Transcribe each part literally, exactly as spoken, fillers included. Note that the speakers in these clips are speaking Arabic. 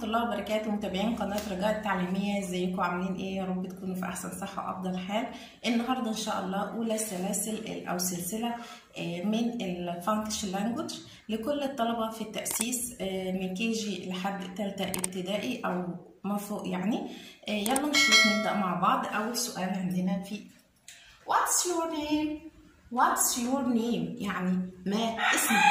ورحمه الله وبركاته متابعين قناه رجاء التعليميه، ازيكم عاملين ايه؟ يا رب تكونوا في احسن صحه وافضل حال. النهارده ان شاء الله اولى سلاسل او سلسله من الفانكشن لانجوج لكل الطلبه في التاسيس من كي جي لحد ثالثه ابتدائي او ما فوق. يعني يلا نشوف، نبدا مع بعض. اول سؤال عندنا في What's your name؟ What's your name؟ يعني ما اسمك؟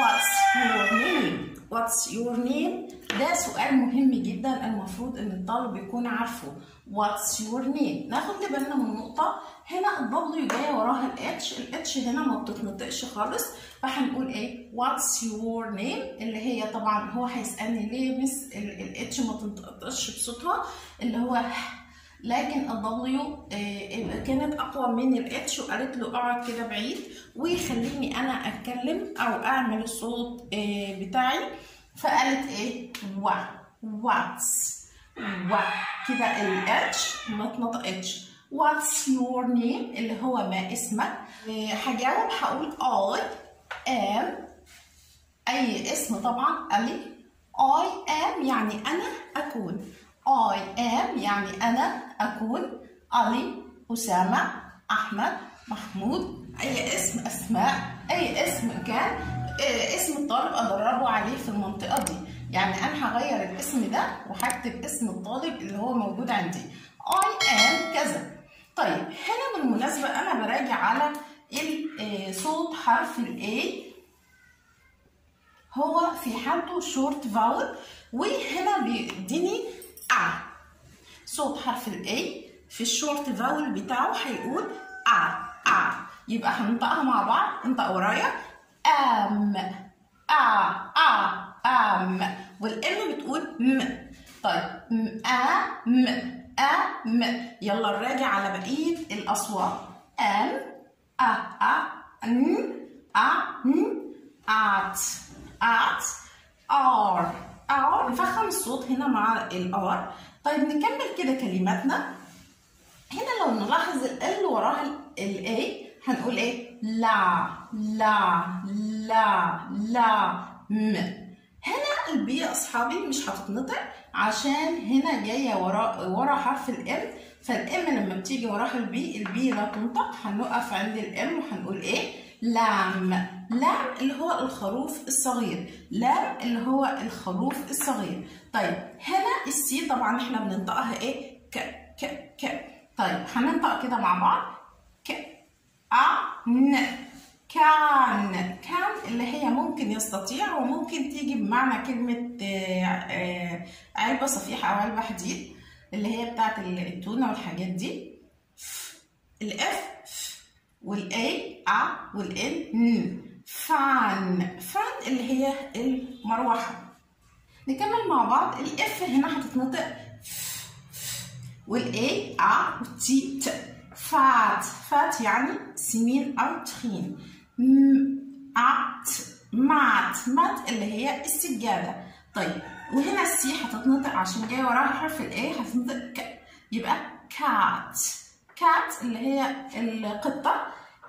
What's your name؟ What's your name؟ ده سؤال مهم جدا، المفروض ان الطالب يكون عارفه. What's your name؟ ناخد بالنا من نقطة هنا، الدبليو جاية وراها الاتش، الاتش هنا ما بتتنطقش خالص، فهنقول ايه؟ What's your name؟ اللي هي طبعا هو هيسألني ليه مس الاتش ما تنطقش بصوتها اللي هو، لكن الدبليو كانت اقوى من الاتش وقالت له اقعد كده بعيد وخليني انا اتكلم او اعمل الصوت بتاعي، فقالت ايه؟ و واتس و كده، الاتش ما اتنطقتش. واتس يور نيم اللي هو ما اسمك، هجاوب هقول اي ام اي اسم طبعا، قال لي اي ام يعني انا اكون، I am يعني أنا أكون، علي، أسامة، أحمد، محمود، أي اسم، أسماء، أي اسم كان اسم الطالب أدربه عليه في المنطقة دي. يعني أنا هغير الاسم ده وهكتب اسم الطالب اللي هو موجود عندي، I am كذا. طيب هنا بالمناسبة أنا براجع على صوت حرف ال A، هو في حالته شورت فاول، وهنا بيديني آ، صوت حرف الاي في الشورت فاول بتاعه هيقول آ آ، يبقى هننطقها مع بعض. انطق ورايا، ام آ آ ام، والام بتقول م. طيب م آ م آ م. يلا نراجع على بقيه الاصوات، ام آ آ ن آ ن آت آت آر ار، نفخم الصوت هنا مع الار. طيب نكمل كده كلماتنا. هنا لو نلاحظ ال وراها الاي هنقول ايه؟ لا لا لا لا م. هنا البي يا اصحابي مش هتتنطق عشان هنا جايه ورا ورا حرف الام، فالام لما بتيجي وراها البي، البي لا تنطق، هنوقف عند الام وهنقول ايه؟ لام. لام اللي هو الخروف الصغير، لام اللي هو الخروف الصغير. طيب هنا السي طبعا احنا بننطقها ايه؟ ك ك ك. طيب هننطق كده مع بعض، ك ا ن كان. كان اللي هي ممكن يستطيع وممكن تيجي بمعنى كلمه علبه صفيحه او علبه حديد اللي هي بتاعت التونه والحاجات دي. الاف والاي ا والان ن، فان فان اللي هي المروحه. نكمل مع بعض، الاف هنا هتتنطق والاي ا والتي ت، فات فات يعني سمين او تخين، ات مات مات اللي هي السجاده. طيب وهنا السي هتتنطق عشان جايه وراها حرف الاي، هتتنطق ك، يبقى كات كات اللي هي القطه.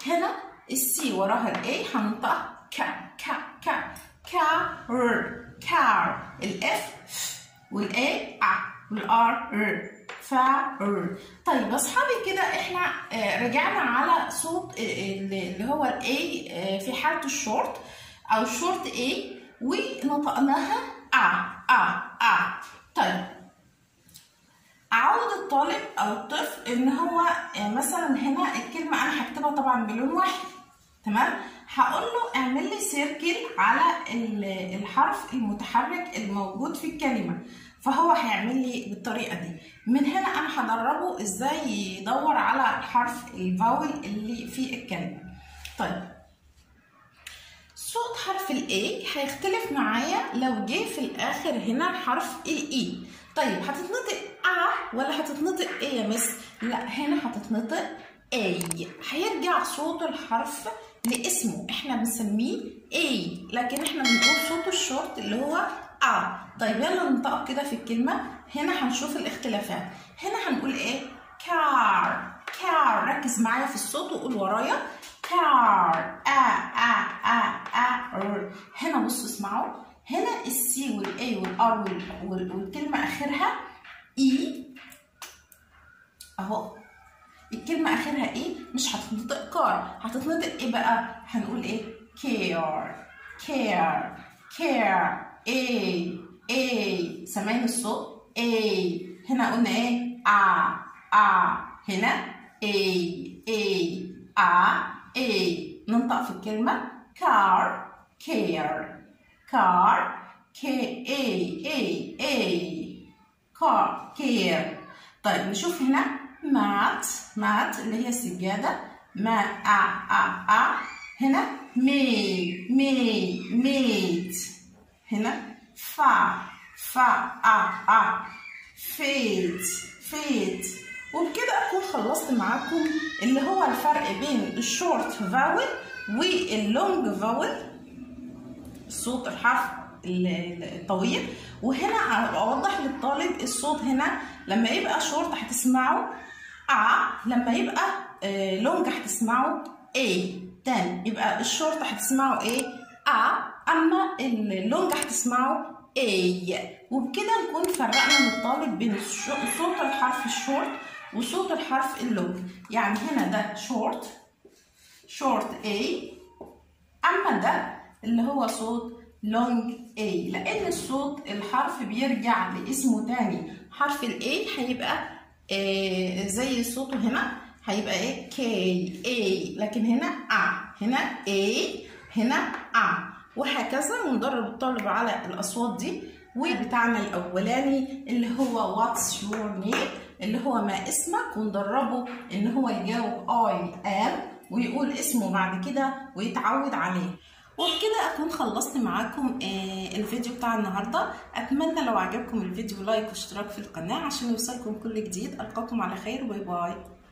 هنا السي وراها الاي هننطقها ك ك ك كار كار، الاف والاي ا والار ر فار. طيب اصحابي كده احنا رجعنا على صوت اللي هو الاي في حالته الشورت او شورت اي ونطقناها ا ا ا. طيب عاود الطالب او الطفل ان هو مثلا هنا الكلمه انا هكتبها طبعا بلون واحد، تمام؟ هقول له اعمل لي سيركل على الحرف المتحرك الموجود في الكلمه، فهو هيعمل لي بالطريقه دي. من هنا انا هدربه ازاي يدور على حرف الفاول اللي في الكلمه. طيب صوت حرف الاي هيختلف معايا لو جه في الاخر هنا حرف الاي. طيب هتتنطق ا ولا هتتنطق ايه يا مس؟ لا هنا هتتنطق اي، هيرجع صوت الحرف لاسمه، احنا بنسميه اي، لكن احنا بنقول صوته الشورت اللي هو ا. طيب يلا ننطق كده في الكلمه، هنا هنشوف الاختلافات. هنا هنقول ايه؟ كار كار، ركز معايا في الصوت وقول ورايا كار ا ا ا ا. هنا بصوا اسمعوا هنا السي والاي والار والكلمه اخرها اي اهو، الكلمه اخرها ايه مش هتتنطق كار، هتتنطق ايه بقى؟ هنقول ايه؟ كير كير كير اي اي، سامعين الصوت اي؟ هنا قلنا ايه؟ ا ا، هنا اي اي ا اي، ننطق في الكلمه كار كير كار كي اي اي اي كار كير. طيب نشوف هنا مات مات اللي هي السجادة، ما أ أ أ، هنا مي مي ميت، هنا فا فا أ أ فيت فيت. وبكده أكون خلصت معاكم اللي هو الفرق بين الشورت فاول واللونج فاول، صوت الحرف الطويل. وهنا اوضح للطالب الصوت، هنا لما يبقى شورت هتسمعه ا، لما يبقى لونج هتسمعه اي، تاني يبقى الشورت هتسمعه ايه؟ ا، اما اللونج هتسمعه اي. وبكده نكون فرقنا للطالب بين صوت الحرف الشورت وصوت الحرف اللونج. يعني هنا ده شورت شورت اي، اما ده اللي هو صوت لونج اي، لان الصوت الحرف بيرجع لاسمه تاني. حرف الاي هيبقى آه زي صوته هنا هيبقى ايه؟ كي اي، لكن هنا ا، هنا اي، هنا ا، وهكذا. وندرب الطالب على الاصوات دي. وبتاعنا الاولاني اللي هو واتس يور نيم اللي هو ما اسمك، وندربه ان هو يجاوب اي ام ويقول اسمه بعد كده ويتعود عليه. وبكده اكون خلصت معاكم الفيديو بتاع النهارده. اتمنى لو عجبكم الفيديو لايك واشتراك في القناه عشان يوصلكم كل جديد. القاكم على خير، باي باي.